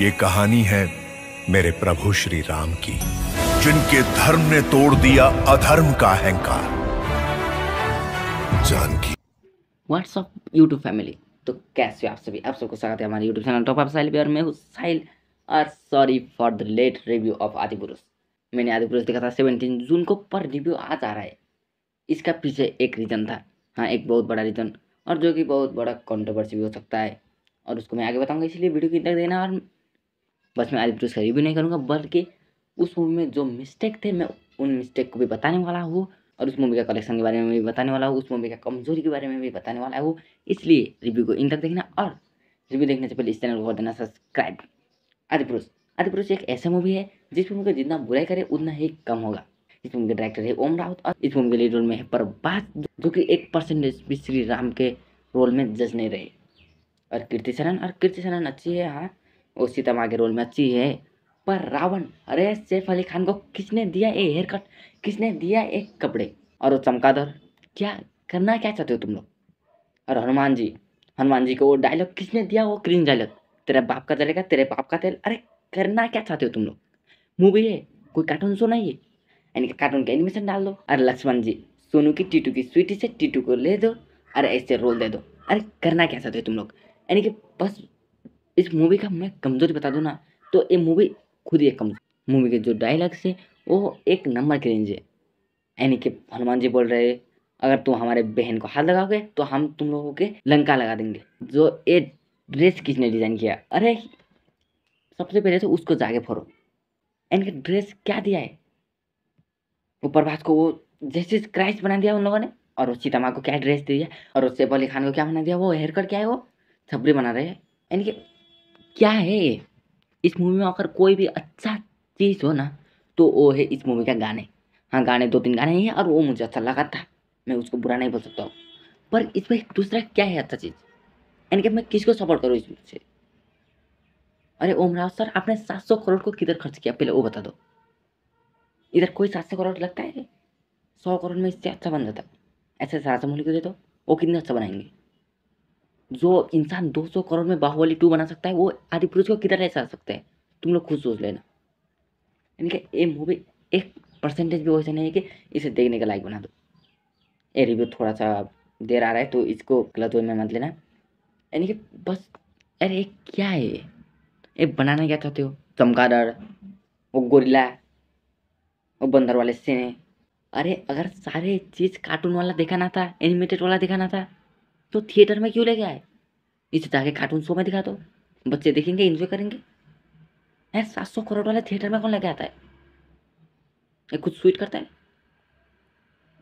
ये कहानी है मेरे प्रभु श्री राम की, जिनके धर्म ने तोड़ दिया अधर्म का अहंकार। Janaki WhatsApp YouTube family, तो कैसे हो आप सभी, आप सबको स्वागत है हमारे YouTube channel top up Sahil और मैं हूं साहिल और sorry for the late review of Adipurush. मैंने आदिपुरुष देखा था 17 जून को, पर रिव्यू आज आ रहा है। इसका पीछे एक रीज़न था, हाँ एक बहुत बड़ा रीज़न, और जो कि बहुत बड़ा कंट्रोवर्सी भी हो सकता है और उसको मैं आगे बताऊंगा, इसलिए वीडियो की तक देना। और बस मैं आदिपुरुष का रिव्यू नहीं करूंगा, बल्कि उस मूवी में जो मिस्टेक थे मैं उन मिस्टेक को भी बताने वाला हूँ, और उस मूवी का कलेक्शन के बारे में भी बताने वाला हूँ, उस मूवी का कमजोरी के बारे में भी बताने वाला हूँ। इसलिए रिव्यू को इन तक देखना, और रिव्यू देखने से पहले इस चैनल को कर देना सब्सक्राइब। आदिपुरुष आदिपुरुष एक ऐसा मूवी है जिस मूवी को जितना बुराई करे उतना ही कम होगा। इस मूवी के डायरेक्टर है ओम राउत, और इस मूवी के लीड रोल में है प्रभास, जो कि 1% भी श्री राम के रोल में जज नहीं रहे, और कीर्ति शरण अच्छी है, हाँ वो सीता माँ के रोल में अच्छी है। पर रावण, अरे सैफ अली खान को किसने दिया ये हेयर कट, किसने दिया ये कपड़े और वो चमकादड़, क्या करना क्या चाहते हो तुम लोग। और हनुमान जी को वो डायलॉग किसने दिया, वो क्रिंज डायलॉग, तेरा बाप का जलेगा तेरे बाप का तेल। अरे करना क्या चाहते हो तुम लोग, मूवी है कोई कार्टून शो नहीं है, यानी कार्टून का एनिमेशन डाल दो। अरे लक्ष्मण जी सोनू की टीटू की स्वीटी से टीटू को ले दो, अरे ऐसे रोल दे दो। अरे करना क्या चाहते हो तुम लोग, यानी कि बस इस मूवी का मैं कमज़ोरी बता दूँ ना, तो ये मूवी खुद ही कमजोर। मूवी के जो डायलॉग्स हैं वो एक नंबर के रेंज है, यानी कि हनुमान जी बोल रहे अगर तुम हमारे बहन को हाथ लगाओगे तो हम तुम लोगों के लंका लगा देंगे। जो ये ड्रेस किसने डिज़ाइन किया, अरे सबसे पहले तो उसको जाके फोड़ो, यानी कि ड्रेस क्या दिया है वो प्रभास को, वो जैसे क्राइस्ट बना दिया उन लोगों ने, और वो सीता माँ को क्या ड्रेस दे दिया, और वो सैफ अली खान को क्या बना दिया, वो हेयर कट क्या है, वो छपरी बना रहे हैं, यानी कि क्या है ये। इस मूवी में अगर कोई भी अच्छा चीज़ हो ना तो वो है इस मूवी का गाने, हाँ गाने 2-3 गाने ही हैं, और वो मुझे अच्छा लगा था, मैं उसको बुरा नहीं बोल सकता हूँ। पर इसमें दूसरा क्या है अच्छा चीज़, यानी कि मैं किसको सपोर्ट करूँ इसमें से। अरे ओम राउत सर आपने 700 करोड़ को किधर खर्च किया पहले वो बता दो, इधर कोई 700 करोड़ लगता है, 100 करोड़ में इससे अच्छा बन जाता, ऐसे सारा समूह को दे दो वो कितना अच्छा बनाएंगे। जो इंसान 200 करोड़ में बाहुबली 2 बना सकता है वो आदिपुरुष को किधर ले जा सकता है, तुम लोग खुद सोच लेना। यानी कि ये मूवी 1% भी वैसा नहीं है कि इसे देखने के लायक बना दो। ये रिव्यू थोड़ा सा देर आ रहा है तो इसको गलत वे में मत लेना, यानी कि बस अरे क्या है ये बनाना क्या चाहते हो, चमगादड़ वो गोरिल्ला वो बंदर वाले सीने। अरे अगर सारे चीज़ कार्टून वाला दिखाना था, एनिमेटेड वाला दिखाना था तो थिएटर में क्यों ले गया है, इसे जाके कार्टून शो में दिखा दो, बच्चे देखेंगे एंजॉय करेंगे। यार 700 करोड़ वाले थिएटर में कौन लेके आता है, ये कुछ स्वीट करता है।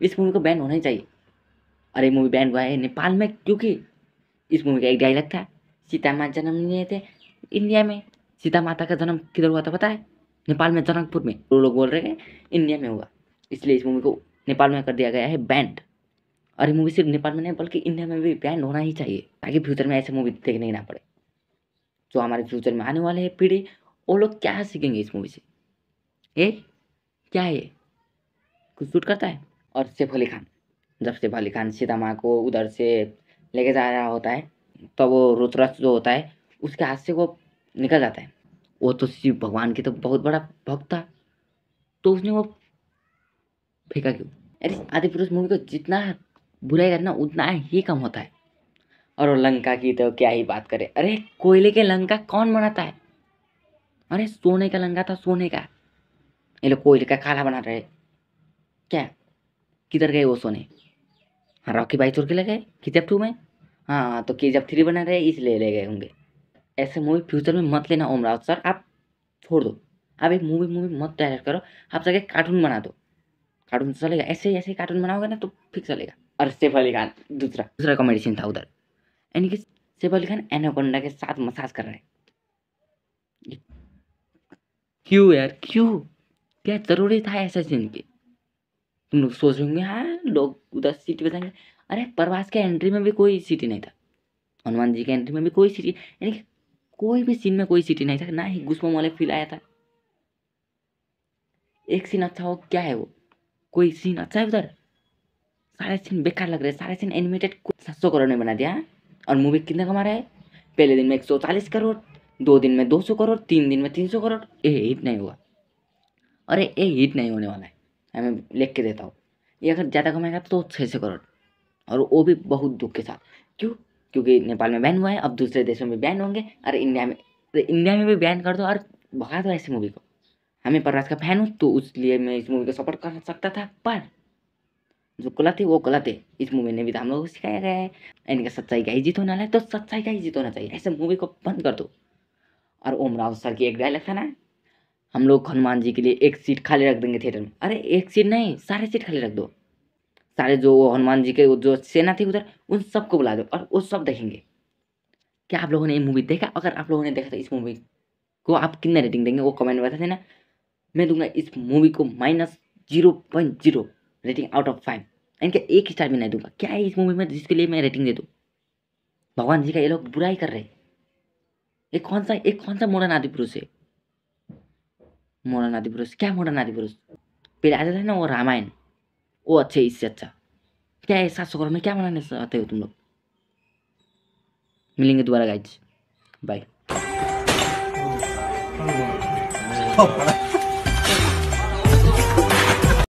इस मूवी को बैन होना ही चाहिए। अरे मूवी बैन हुआ है नेपाल में क्योंकि इस मूवी का एक डायलॉग था, सीता माता जन्म नहीं थे इंडिया में, सीता माता का जन्म किधर हुआ था पता है, नेपाल में जनकपुर में, वो लोग बोल रहे हैं इंडिया में हुआ, इसलिए इस मूवी को नेपाल में कर दिया गया है बैंड। और ये मूवी सिर्फ नेपाल में नहीं बल्कि इंडिया में भी बैन होना ही चाहिए, ताकि फ्यूचर में ऐसे मूवी देखने ही ना पड़े। जो हमारे फ्यूचर में आने वाले हैं पीढ़ी वो लोग क्या सीखेंगे इस मूवी से, ये क्या है कुछ शूट करता है। और सैफ अली खान, जब सैफ अली खान सीता माँ को उधर से लेके जा रहा होता है तब तो वो रुद्राक्ष जो होता है उसके हाथ से वो निकल जाता है, वो तो शिव भगवान की तो बहुत बड़ा भक्त था, तो उसने वो फेंका क्यों। अरे आदिपुरुष मूवी को जितना बुराई करना उतना ही कम होता है। और लंका की तो क्या ही बात करें, अरे कोयले के लंका कौन बनाता है, अरे सोने का लंका था, सोने का, ये लोग कोयले का खाला बना रहे, क्या किधर गए वो सोने। हाँ रॉकी भाई चुर के ले गए KGF 2 में, हाँ तो KGF 3 बना रहे इसलिए ले गए होंगे। ऐसे मूवी फ्यूचर में मत लेना ओम राउत सर, आप छोड़ दो, आप एक मूवी मत डायरेक्ट करो, आप जाके कार्टून बना दो, कार्टून चलेगा, ऐसे कार्टून बनाओगे ना तो फिक्स चलेगा। और सैफ अली खान दूसरा कॉमेडी सीन था उधर, यानी कि सैफ अली खान एनाकोंडा के साथ मसाज कर रहा है, क्यों यार क्यों, क्या जरूरी था ऐसा सीन की। तुम लोग सोच रहे होंगे हाँ लोग उधर सीटी बजाएंगे, अरे प्रभास के एंट्री में भी कोई सीटी नहीं था, हनुमान जी के एंट्री में भी कोई सीटी, यानी कि कोई भी सीन में कोई सीटी नहीं था, ना ही गुस्सा वाले फील आया था। एक सीन अच्छा हो क्या है, वो कोई सीन अच्छा है उधर, सारे सीन बेकार लग रहे हैं, सारे सीन एनिमेटेड। 700 करोड़ में बना दिया और मूवी कितना कमा रहा है, पहले दिन में 140 करोड़, 2 दिन में 200 करोड़, 3 दिन में 300 करोड़। ये हिट नहीं हुआ। अरे ये हिट नहीं होने वाला है, मैं लिख के देता हूँ। ये अगर ज़्यादा कमाएगा तो 600 करोड़, और वो भी बहुत दुख के साथ। क्यों? क्योंकि नेपाल में बैन हुआ है, अब दूसरे देशों में बैन होंगे। अरे इंडिया में भी बैन कर दो और भगा दो ऐसी मूवी को। हमें प्रभास का फैन हूँ तो इसलिए मैं इस मूवी को सपोर्ट कर सकता था, पर जो गलत है वो गलत है। इस मूवी ने भी तो हम लोग को सिखाया गया है इनका सच्चाई का ही जीत होना है, तो सच्चाई का ही जीत होना चाहिए। ऐसे मूवी को बंद कर दो। और ओम राउत सर की एक डायलॉग था ना, हम लोग हनुमान जी के लिए 1 सीट खाली रख देंगे थिएटर में। अरे 1 सीट नहीं, सारे सीट खाली रख दो। सारे जो हनुमान जी के जो सेना थी उधर, उन सबको बुला दो और वो सब देखेंगे। क्या आप लोगों ने ये मूवी देखा? अगर आप लोगों ने देखा तो इस मूवी को आप कितने रेटिंग देंगे वो कमेंट में बता देना। मैं दूंगा इस मूवी को -0.0 रेटिंग आउट ऑफ 5। इनका 1 स्टार भी नहीं दूंगा। क्या है इस मूवी में जिसके लिए मैं रेटिंग दे दूँ? भगवान जी का ये लोग बुराई कर रहे हैं। एक कौन सा मॉडर्न आदिपुरुष है? मॉडर्न आदिपुरुष क्या? मॉडर्न आदिपुरुष फिर आ जाता है ना वो रामायण, वो अच्छे इससे अच्छा। क्या है 700 करोड़ में क्या बनाने चाहते हो तुम लोग? मिलेंगे दोबारा गाइज, बाय।